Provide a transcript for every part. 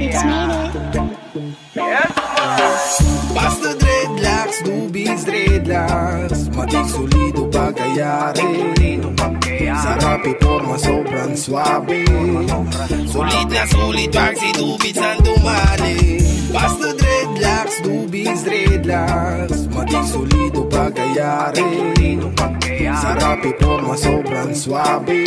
It's made it. Yes, basta dreadlocks, doobeads, dreadlocks. Matig-solido pagkayari. Sarap iporma, sobrang swabe. Sulit na sulit pag si doobeads ang dumali. Basta dreadlocks, doobeads, dreadlocks. Matig-solido pagkayari. Sarap iporma, sobrang swabe.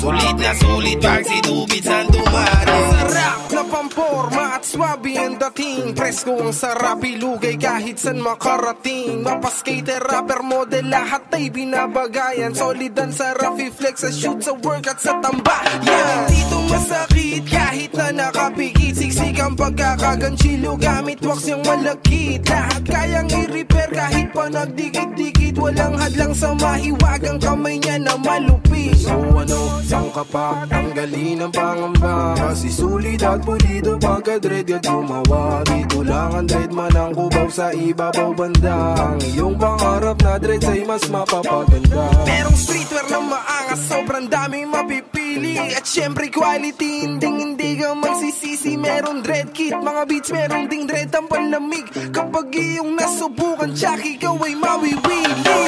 Sulit na sulit pag si doobeads ang dumali. Sarap na pamporma at swabe ang dating. Presko ang sarap, ilugay kahit saan makarating. Mapaskater, rapper, model, lahat ay binabagayan. Solid ang sarap, i-flex sa shoot, sa work at sa tamba. Yan, dito masakit kahit na nakapikit. Siksik ang pagkakaganchilo gamit wax yung malagkit. Lahat kayang i-repair kahit pa nagdikit-dikit. Walang hadlang sa mahiwagang kamay niya na malupit. So ano, saan ka pa? Tanggalin ang pangamba. Kasi sulit at pulido pagka-dread ka tumawa. Dito lang ang dread man ang kubaw sa ibabaw banda. Ang iyong pangarap na dread sa'y mas mapapaganda. Merong streetwear na maangas, sobrang daming mapipili. At syempre quality, hindi ka magsisisi. Merong dread kit, mga beats, merong ding dread ang panlamig. Kapag iyong nasubukan, tsak ikaw ay mawiwili.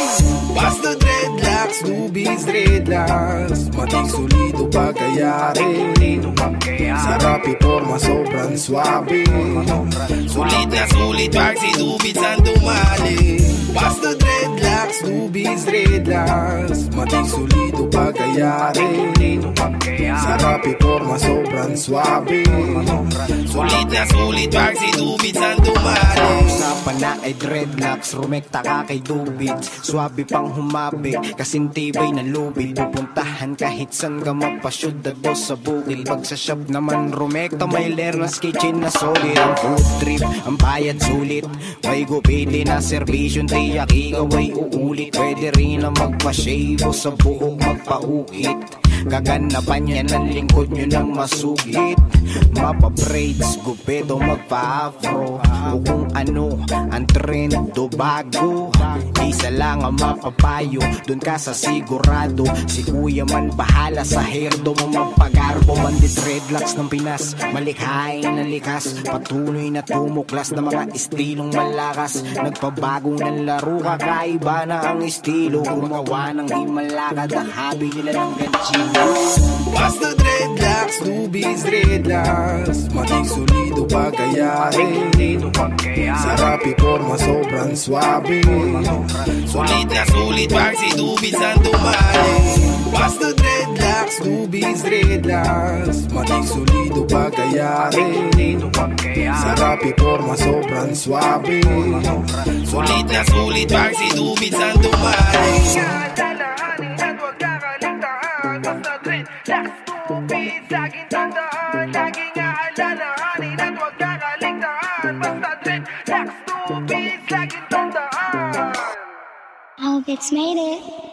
Basta dreadlocks, doobeads, dreadlocks. Matig-solido pagkayari. Sarap iporma, sobrang swabe. Sulit na sulit pag si doobeads ang dumali. Basta dreadlocks, doobeads, dreadlocks. Matig-solido pagkayari. Sarap iporma, sobrang swabe. Sulit na sulit pag si doobeads ang dumali. Sa usapan na ay dreadlocks, rumekta ka kay doobeads. Swabe pang humabik, kasing tibay na lubid. Pupuntahan kahit saan ka mapasyod at boss sa bukil. Pag sa shop naman rumekta, may lernas kitchen na solid. Ang food trip, ang bayad sulit. May gupili na servisyon, tiyak ikaw ay uulit. Pwede rin na magpa-shave o sa buhok magpa-ukit. Gaganapan niya ng lingkod nyo ng masugit. Mapabraids, gupit o magpa-afro. O kung ano, ang trend o bago. Isa lang ang mapapayo, dun ka sa sigurado. Si kuya man bahala sa hairdo mo magpagarbo. Bandit dreadlocks ng Pinas, malikhain na likas. Patuloy na tumuklas ng mga estilong malakas. Nagpabago ng laro, kakaiba na ang estilo. Gumawa ng himala, kadahabi nila ng ganchino. Basta dreadlocks, doobeads, dreadlocks. Matig-solido pagkayari. Sarap iporma, sobrang swabe. Sulit na sulit pag si doobeads ang dumali. Basta dreadlocks, doobeads, dreadlocks. Matig-solido pagkayari. Sarap iporma, sobrang swabe. Sulit na sulit pag si doobeads ang dumali. That's stupid, laging tandaan. Laging aalalahanin at huwag kakaligtaan. Basta dread, that's stupid, laging tandaan. Hope it's made it.